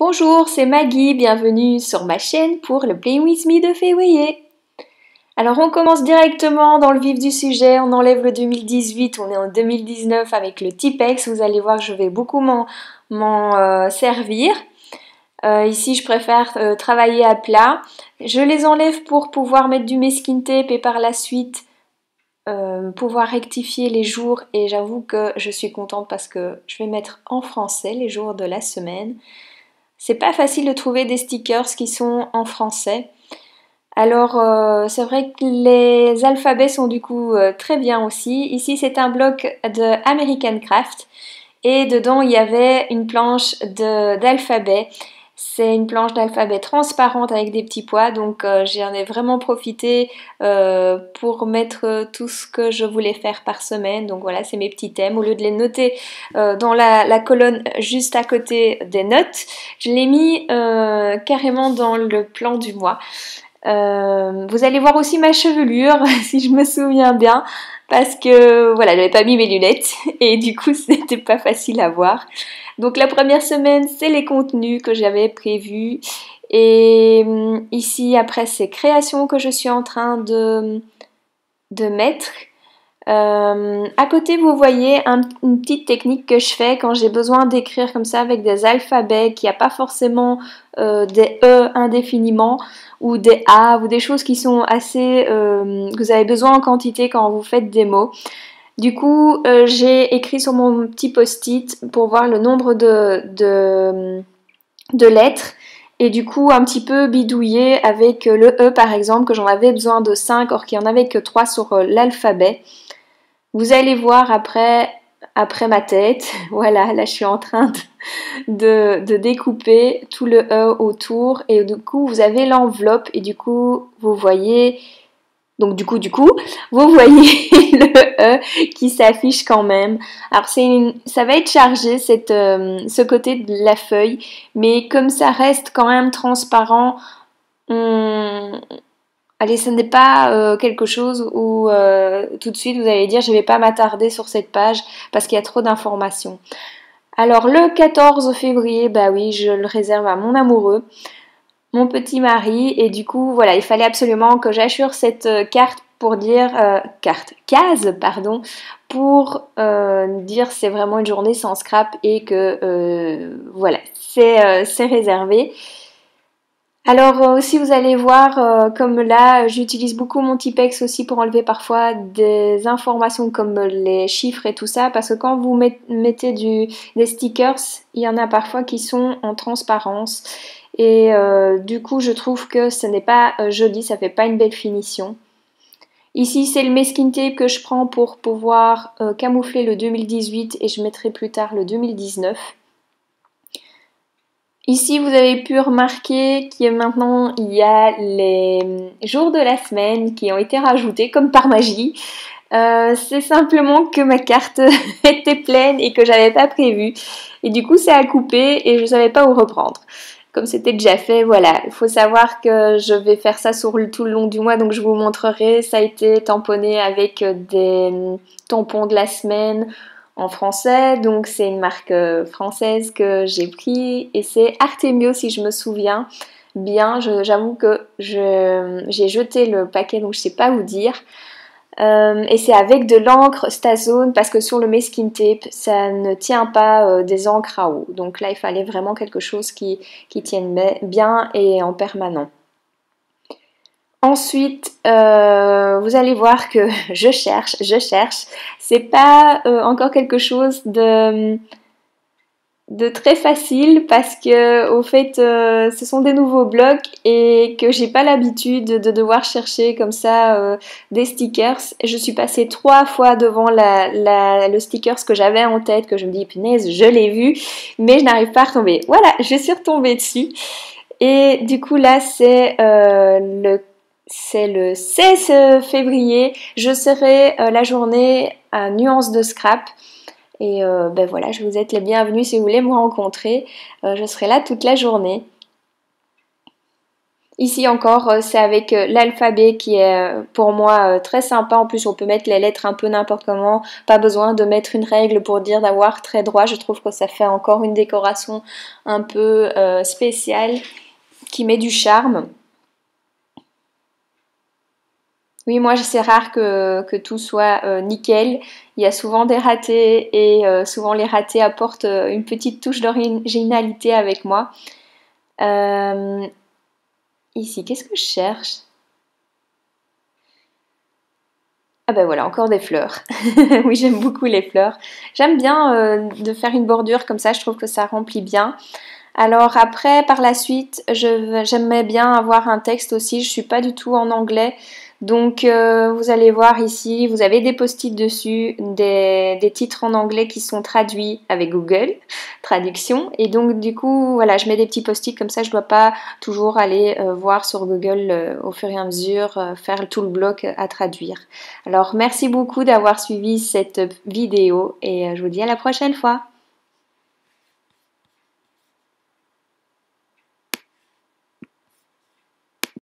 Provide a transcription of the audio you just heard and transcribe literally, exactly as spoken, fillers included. Bonjour, c'est Maggie, bienvenue sur ma chaîne pour le Play With Me de février. Alors on commence directement dans le vif du sujet, on enlève le deux mille dix-huit, on est en deux mille dix-neuf avec le Tipex, vous allez voir je vais beaucoup m'en euh, servir. Euh, ici je préfère euh, travailler à plat, je les enlève pour pouvoir mettre du masking tape et par la suite euh, pouvoir rectifier les jours, et j'avoue que je suis contente parce que je vais mettre en français les jours de la semaine. C'est pas facile de trouver des stickers qui sont en français. Alors euh, c'est vrai que les alphabets sont du coup euh, très bien aussi. Ici c'est un bloc de American Craft et dedans il y avait une planche d'alphabet. C'est une planche d'alphabet transparente avec des petits pois, donc euh, j'en ai vraiment profité euh, pour mettre tout ce que je voulais faire par semaine. Donc voilà, c'est mes petits thèmes. Au lieu de les noter euh, dans la, la colonne juste à côté des notes, je l'ai mis euh, carrément dans le plan du mois. Euh, vous allez voir aussi ma chevelure, si je me souviens bien, parce que voilà, j'avais pas mis mes lunettes et du coup c'était pas facile à voir. Donc la première semaine c'est les contenus que j'avais prévus, et ici après c'est créations que je suis en train de, de mettre. Euh, à côté vous voyez un, une petite technique que je fais quand j'ai besoin d'écrire comme ça avec des alphabets qui n'y a pas forcément euh, des E indéfiniment ou des A ou des choses qui sont assez euh, que vous avez besoin en quantité quand vous faites des mots. Du coup euh, j'ai écrit sur mon petit post-it pour voir le nombre de, de, de lettres. Et du coup, un petit peu bidouillé avec le E par exemple, que j'en avais besoin de cinq, or qu'il n'y en avait que trois sur l'alphabet. Vous allez voir après, après ma tête, voilà, là je suis en train de, de, de découper tout le E autour. Et du coup, vous avez l'enveloppe et du coup, vous voyez... Donc du coup, du coup, vous voyez le E qui s'affiche quand même. Alors c'est une, ça va être chargé cette, euh, ce côté de la feuille, mais comme ça reste quand même transparent, on... allez, ce n'est pas euh, quelque chose où euh, tout de suite vous allez dire je ne vais pas m'attarder sur cette page parce qu'il y a trop d'informations. Alors le quatorze février, bah oui, je le réserve à mon amoureux. Mon petit mari, et du coup voilà, il fallait absolument que j'assure cette carte pour dire euh, carte case pardon pour euh, dire c'est vraiment une journée sans scrap et que euh, voilà c'est euh, c'est réservé. Alors euh, aussi vous allez voir euh, comme là j'utilise beaucoup mon Tipex aussi pour enlever parfois des informations comme les chiffres et tout ça, parce que quand vous met, mettez du, des stickers, il y en a parfois qui sont en transparence. Et euh, du coup, je trouve que ce n'est pas euh, joli, ça fait pas une belle finition. Ici, c'est le masking tape que je prends pour pouvoir euh, camoufler le deux mille dix-huit et je mettrai plus tard le deux mille dix-neuf. Ici, vous avez pu remarquer qu'il y a maintenant il y a les jours de la semaine qui ont été rajoutés comme par magie. Euh, c'est simplement que ma carte était pleine et que j'avais pas prévu. Et du coup, c'est à couper et je savais pas où reprendre. Comme c'était déjà fait, voilà, il faut savoir que je vais faire ça sur le, tout le long du mois, donc je vous montrerai, ça a été tamponné avec des tampons de la semaine en français, donc c'est une marque française que j'ai pris, et c'est Artemio si je me souviens bien, j'avoue que j'ai jeté le paquet, donc je ne sais pas vous dire. Euh, et c'est avec de l'encre Stazone parce que sur le masking tape ça ne tient pas euh, des encres à eau, donc là il fallait vraiment quelque chose qui, qui tienne bien et en permanent. Ensuite euh, vous allez voir que je cherche, je cherche, c'est pas euh, encore quelque chose de... de très facile parce que au fait euh, ce sont des nouveaux blocs et que j'ai pas l'habitude de devoir chercher comme ça euh, des stickers. Je suis passée trois fois devant la, la, le sticker que j'avais en tête, que je me dis punaise je l'ai vu mais je n'arrive pas à retomber. Voilà, je suis retombée dessus et du coup là c'est euh, le C'est le seize février, je serai euh, la journée à nuance de scrap. Et euh, ben voilà, je vous êtes les bienvenus si vous voulez me rencontrer. Euh, je serai là toute la journée. Ici encore, c'est avec l'alphabet qui est pour moi très sympa. En plus, on peut mettre les lettres un peu n'importe comment. Pas besoin de mettre une règle pour dire d'avoir très droit. Je trouve que ça fait encore une décoration un peu euh, spéciale qui met du charme. Oui, moi, c'est rare que, que tout soit euh, nickel. Il y a souvent des ratés et euh, souvent les ratés apportent une petite touche d'originalité avec moi. Euh... Ici, qu'est-ce que je cherche? Ah ben voilà, encore des fleurs. Oui, j'aime beaucoup les fleurs. J'aime bien euh, de faire une bordure comme ça, je trouve que ça remplit bien. Alors après, par la suite, j'aimais bien avoir un texte aussi. Je ne suis pas du tout en anglais. Donc euh, vous allez voir ici, vous avez des post-it dessus, des, des titres en anglais qui sont traduits avec Google Traduction. Et donc du coup, voilà, je mets des petits post-it comme ça, je ne dois pas toujours aller euh, voir sur Google euh, au fur et à mesure, euh, faire tout le bloc à traduire. Alors merci beaucoup d'avoir suivi cette vidéo et euh, je vous dis à la prochaine fois.